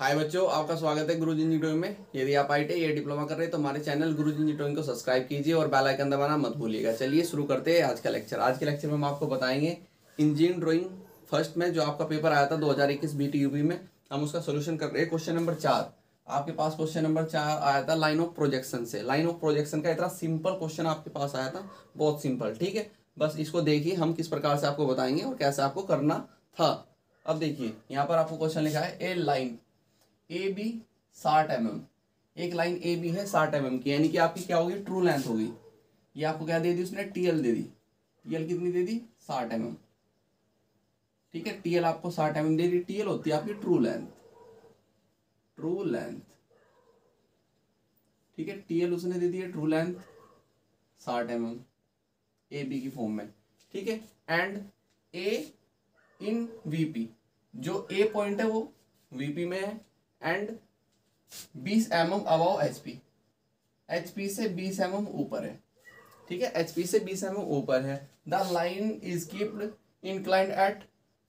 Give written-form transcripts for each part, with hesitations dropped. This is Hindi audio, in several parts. हाय बच्चों, आपका स्वागत है गुरुजी इंजीनियरिंग ड्राइंग में। यदि आप आईटी या डिप्लोमा कर रहे हैं तो हमारे चैनल गुरुजी इंजीनियरिंग ड्राइंग को सब्सक्राइब कीजिए और बेल आइकन दबाना मत भूलिएगा। चलिए शुरू करते हैं आज का लेक्चर। आज के लेक्चर में हम आपको बताएंगे इंजीनियरिंग ड्राइंग फर्स्ट में जो आपका पेपर आया था 2021 BTUB में, हम उसका सोल्यूशन कर रहे हैं। क्वेश्चन नंबर 4, आपके पास क्वेश्चन नंबर 4 आया था लाइन ऑफ प्रोजेक्शन से। लाइन ऑफ प्रोजेक्शन का इतना सिंपल क्वेश्चन आपके पास आया था, बहुत सिंपल। ठीक है, बस इसको देखिए हम किस प्रकार से आपको बताएंगे और कैसे आपको करना था। अब देखिए यहाँ पर आपको क्वेश्चन लिखा है ए लाइन ए बी 60 mm, एक लाइन ए बी है 60 mm की, यानी कि आपकी क्या होगी, ट्रू लेंथ होगी। ये आपको क्या दे दी उसने, टीएल दे दी। टीएल कितनी दे दी, 60 mm। ठीक है, टीएल आपको 60 mm दे दी। टीएल होती है आपकी ट्रू लेंथ, ट्रू लेंथ। ठीक है, टीएल उसने दे दी है true length 60 mm A B की फॉर्म में। ठीक है, एंड ए इन वीपी, जो ए पॉइंट है वो वीपी में है, and 20 mm above HP, HP से 20 mm ऊपर है। ठीक है, एचपी से 20 mm ऊपर है। The line is kept inclined at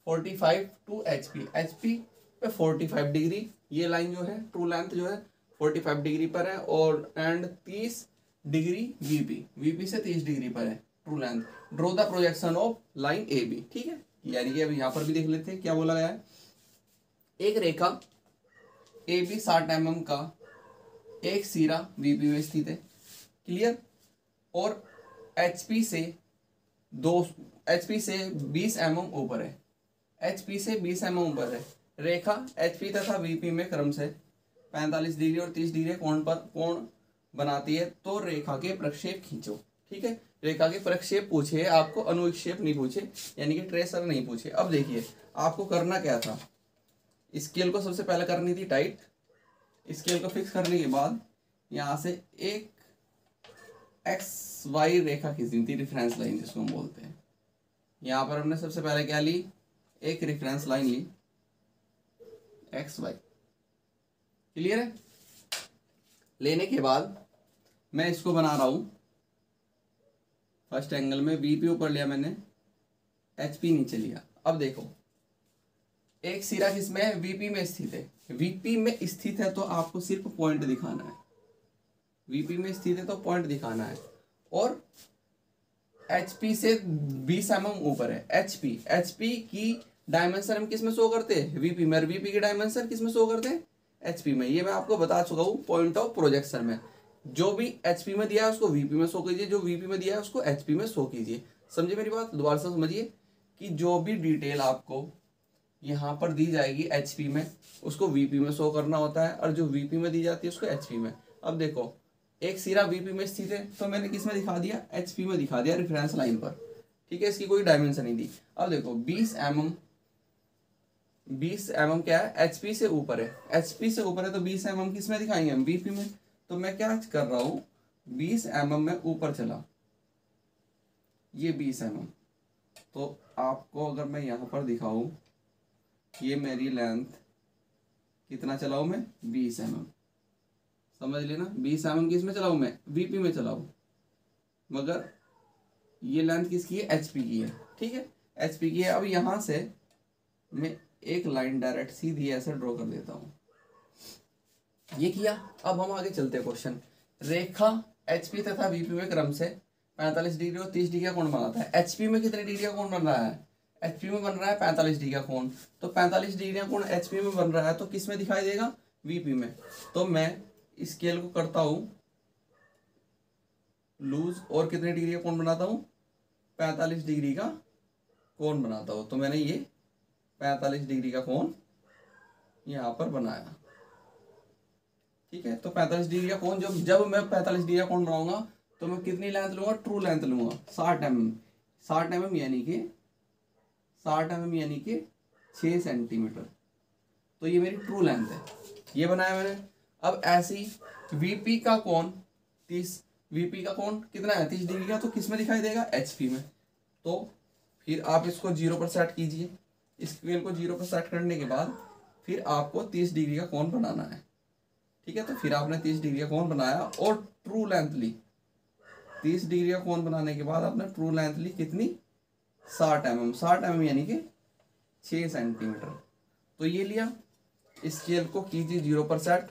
45 to HP, HP पे 45 डिग्री। ये लाइन जो है ट्रू लेंथ जो है 45 डिग्री पर है, और एंड 30 डिग्री वीपी, वीपी से 30 डिग्री पर है true length. Draw the projection of line A B. ठीक है, यानी कि अब यहाँ पर भी देख लेते हैं क्या बोला गया है। एक रेखा ए बी 60 mm का एक सिरा वीपी में स्थित है, क्लियर, और एचपी से 20 mm ऊपर है, एचपी से 20 mm ऊपर है। रेखा एचपी तथा वीपी में क्रम से 45 डिग्री और 30 डिग्री कोण पर कोण बनाती है, तो रेखा के प्रक्षेप खींचो। ठीक है, रेखा के प्रक्षेप पूछे आपको, अनुविक्षेप नहीं पूछे, यानी कि ट्रेसर नहीं पूछे। अब देखिए आपको करना क्या था, स्केल को सबसे पहले करनी थी टाइट। स्केल को फिक्स करने के बाद यहाँ से एक एक्स वाई रेखा खींचनी थी, रेफरेंस लाइन जिसको हम बोलते हैं। यहाँ पर हमने सबसे पहले क्या ली, एक रेफरेंस लाइन ली एक्स वाई, क्लियर है। लेने के बाद मैं इसको बना रहा हूँ फर्स्ट एंगल में, बीपी ऊपर लिया मैंने, एचपी नीचे लिया। अब देखो एक सिरा किसमें, वीपी में स्थित है। वीपी में स्थित है तो आपको सिर्फ पॉइंट दिखाना है, वीपी में स्थित है तो पॉइंट दिखाना है, और एचपी से 20 mm ऊपर है। एचपी, एचपी की डायमेंशन हम किसमें शो करते हैं, वीपी में। वीपी की डायमेंशन किसमें शो करते हैं, एचपी में। ये मैं आपको बता चुका हूँ पॉइंट ऑफ प्रोजेक्शन में। जो भी एचपी में दिया है उसको वीपी में शो कीजिए, जो वीपी में दिया है उसको एचपी में शो कीजिए। समझिए मेरी बात, दोबारा से समझिए कि जो भी डिटेल आपको यहाँ पर दी जाएगी एचपी में, उसको वीपी में शो करना होता है, और जो वीपी में दी जाती है उसको एचपी में। अब देखो एक सिरा वीपी में स्थित है तो मैंने किस में दिखा दिया, एचपी में दिखा दिया, रेफरेंस लाइन पर। ठीक है, इसकी कोई डायमेंशन नहीं दी। अब देखो 20 mm क्या है, एचपी से ऊपर है। एचपी से ऊपर है तो 20 mm किस में दिखाएंगे हम, वीपी में। तो मैं क्या कर रहा हूँ, 20 mm में ऊपर चला, ये 20 mm। तो आपको अगर मैं यहाँ पर दिखाऊँ, ये मेरी लेंथ कितना चलाऊँ मैं, 20 mm, समझ लेना। 20 mm किसमें चलाऊँ मैं, वीपी में चलाऊँ, मगर ये लेंथ किसकी है, एचपी की है। ठीक है, एचपी की है। अब यहाँ से मैं एक लाइन डायरेक्ट सीधी ऐसे ड्रॉ कर देता हूँ, ये किया। अब हम आगे चलते हैं। क्वेश्चन, रेखा एचपी तथा वीपी में क्रम से 45 डिग्री और 30 डिग्री का कोण बनाता है। एचपी में कितने डिग्री का कोण बन रहा है, एचपी में बन रहा है 45 डिग्री का कोण। तो 45 डिग्री का कोण एचपी में बन रहा है तो किस में दिखाई देगा, वीपी में। तो मैं स्केल को करता हूँ लूज, और कितने डिग्री का कोण बनाता हूँ, 45 डिग्री का कोण बनाता हूँ। तो मैंने ये 45 डिग्री का कोण यहाँ पर बनाया। ठीक है, तो 45 डिग्री का कोण, जब मैं 45 डिग्री का कोण बनाऊंगा तो मैं कितनी लेंथ लूंगा, ट्रू लेंथ लूंगा 60 mm। 60 mm यानी कि 6 सेंटीमीटर। तो ये मेरी ट्रू लेंथ है, ये बनाया मैंने। अब ऐसी वीपी का कोण 30, वीपी का कोण कितना है, 30 डिग्री का, तो किस में दिखाई देगा, एचपी में। तो फिर आप इसको 0 पर सेट कीजिए, स्केल को 0 पर सेट करने के बाद फिर आपको 30 डिग्री का कोण बनाना है। ठीक है, तो फिर आपने 30 डिग्री का कोण बनाया और ट्रू लेंथ ली। 30 डिग्री का कोण बनाने के बाद आपने ट्रू लेंथ ली कितनी, 60 mm यानी कि 6 सेंटीमीटर। तो ये लिया। स्केल को कीजिए 0 पर सेट।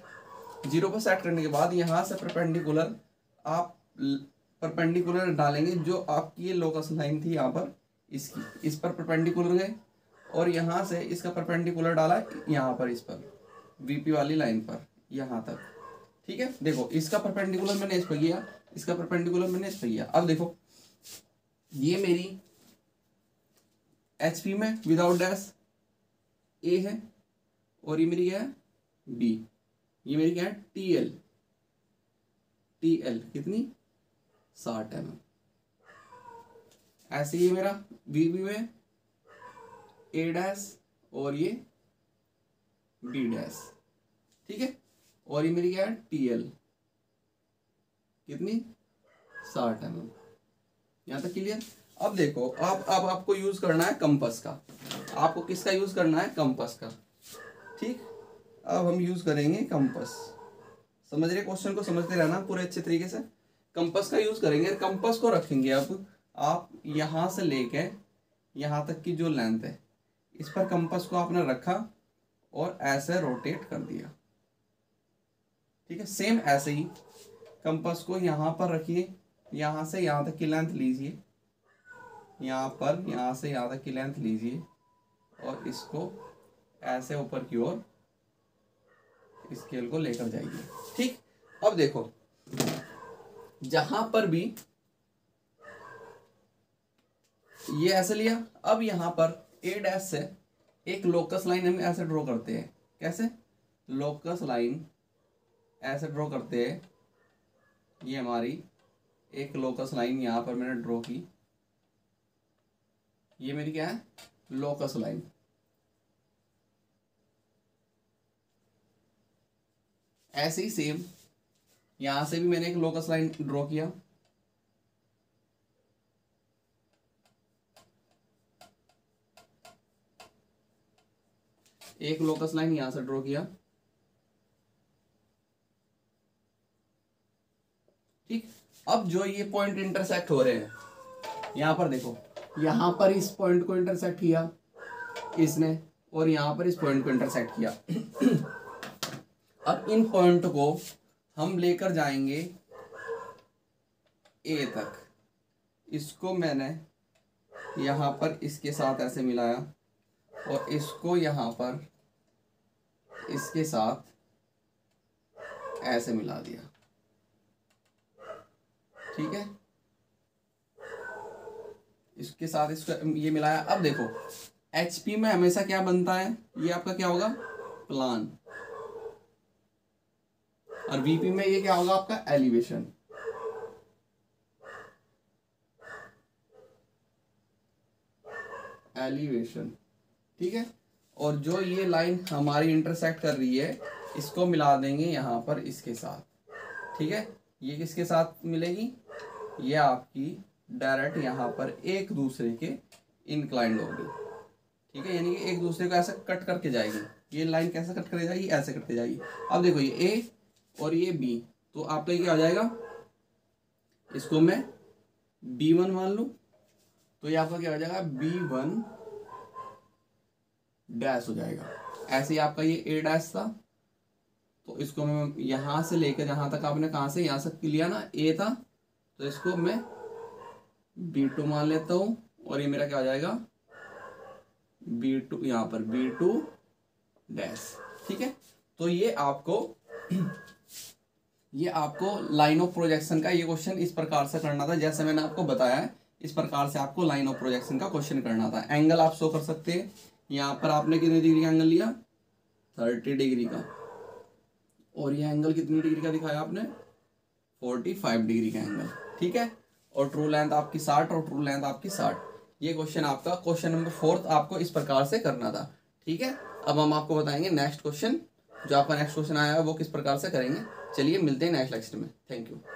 0 पर सेट करने के बाद यहाँ से परपेंडिकुलर आप परपेंडिकुलर डालेंगे जो आपकी ये लोकस लाइन थी यहाँ पर, इसकी इस पर परपेंडिकुलर गए और यहाँ से इसका परपेंडिकुलर डाला यहाँ पर, इस पर वीपी वाली लाइन पर यहाँ तक। ठीक है, देखो इसका परपेंडिकुलर मैंने इस पर किया, इसका परपेंडिकुलर मैंने इस पर किया। अब देखो ये मेरी एचपी में विदाउट डैश ए है और ये मेरी क्या है बी, ये मेरी क्या है टी एल कितनी 60 mm। ऐसे ही मेरा वीबी में ए डैश और ये बी डैश। ठीक है, और ये मेरी क्या है टीएल कितनी 60 mm। यहाँ तक क्लियर। अब देखो अब आपको यूज करना है कंपास का। आपको किसका यूज करना है? कंपास का। ठीक, अब हम यूज करेंगे कंपास। समझ रहे क्वेश्चन को, समझते रहना पूरे अच्छे तरीके से। कंपास का यूज करेंगे, कंपास को रखेंगे अब आप यहाँ से लेके यहाँ तक की जो लेंथ है इस पर कंपास को आपने रखा और ऐसे रोटेट कर दिया। ठीक है, सेम ऐसे ही कंपास को यहाँ पर रखिए, यहाँ से यहाँ तक की लेंथ लीजिए, यहाँ पर यहाँ से यहाँ तक की लेंथ लीजिए और इसको ऐसे ऊपर की ओर स्केल को लेकर जाइए। ठीक, अब देखो जहाँ पर भी ये ऐसे लिया, अब यहाँ पर ए डैश से एक लोकस लाइन हम ऐसे ड्रॉ करते हैं। कैसे? लोकस लाइन ऐसे ड्रॉ करते हैं। ये हमारी एक लोकस लाइन यहाँ पर मैंने ड्रॉ की, ये मेरी क्या है लोकस लाइन। ऐसे ही सेम यहाँ से भी मैंने एक लोकस लाइन ड्रॉ किया। एक लोकस लाइन यहां से ड्रॉ किया। ठीक, अब जो ये पॉइंट इंटरसेक्ट हो रहे हैं यहां पर देखो, यहां पर इस पॉइंट को इंटरसेक्ट किया इसने और यहां पर इस पॉइंट को इंटरसेक्ट किया। अब इन पॉइंट को हम लेकर जाएंगे ए तक। इसको मैंने यहां पर इसके साथ ऐसे मिलाया और इसको यहां पर इसके साथ ऐसे मिला दिया। ठीक है, इसके साथ इसको ये मिलाया। अब देखो एचपी में हमेशा क्या बनता है? ये आपका क्या होगा प्लान, और वीपी में ये क्या होगा आपका एलिवेशन। एलिवेशन ठीक है, और जो ये लाइन हमारी इंटरसेक्ट कर रही है इसको मिला देंगे यहाँ पर इसके साथ। ठीक है, ये किसके साथ मिलेगी? ये आपकी डायरेक्ट यहाँ पर एक दूसरे के इनक्लाइंड होगी। ठीक है, यानी कि एक दूसरे को ऐसे कट करके जाएगी। ये लाइन कैसे कट करके जाएगी? ऐसे कट के जाएगी। अब देखो ये ए और ये बी, तो आपका क्या हो जाएगा? इसको मैं B1 मान लूँ तो ये आपका क्या हो जाएगा B1 डैश हो जाएगा। ऐसे ही आपका ये ए डैश था, तो इसको मैं यहाँ से लेकर जहाँ तक आपने कहाँ से यहाँ तक लिया ना ए था, तो इसको मैं B2 मान लेता हूँ और ये मेरा क्या हो जाएगा B2, यहाँ पर B2 डैश। ठीक है, तो ये आपको लाइन ऑफ प्रोजेक्शन का ये क्वेश्चन इस प्रकार से करना था, जैसे मैंने आपको बताया है इस प्रकार से आपको लाइन ऑफ प्रोजेक्शन का क्वेश्चन करना था। एंगल आप शो कर सकते हैं, यहाँ पर आपने कितने डिग्री का एंगल लिया? 30 डिग्री का, और ये एंगल कितनी डिग्री का दिखाया आपने? 45 डिग्री का एंगल। ठीक है, और ट्रू लेंथ आपकी 60 और ट्रू लेंथ आपकी 60। ये क्वेश्चन आपका क्वेश्चन नंबर 4 आपको इस प्रकार से करना था। ठीक है, अब हम आपको बताएंगे नेक्स्ट क्वेश्चन, जो आपका नेक्स्ट क्वेश्चन आया है वो किस प्रकार से करेंगे। चलिए मिलते हैं नेक्स्ट लेक्चर में। Thank you.